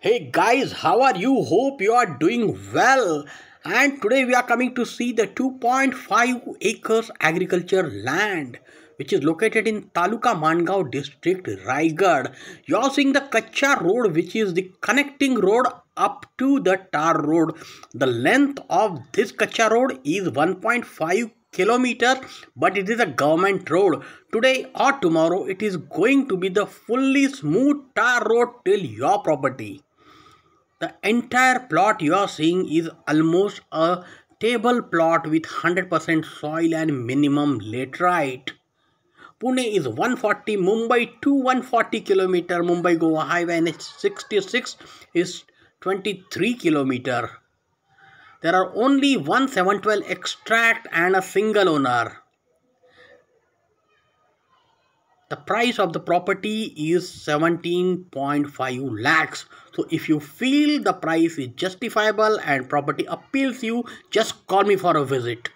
Hey guys, how are you? Hope you are doing well. And today we are coming to see the 2.5 acres agriculture land which is located in Taluka Mangaon district, Raigad. You are seeing the Kacha road, which is the connecting road up to the tar road. The length of this Kacha road is 1.5 kilometer, but it is a government road. Today or tomorrow it is going to be the fully smooth tar road till your property. The entire plot you are seeing is almost a table plot with 100% soil and minimum laterite. Pune is 140, Mumbai 2140 km, Mumbai Goa Highway NH66 is 23 km. There are only 1/7/12 extract and a single owner. The price of the property is 17.5 lakhs. So if you feel the price is justifiable and property appeals you, just call me for a visit.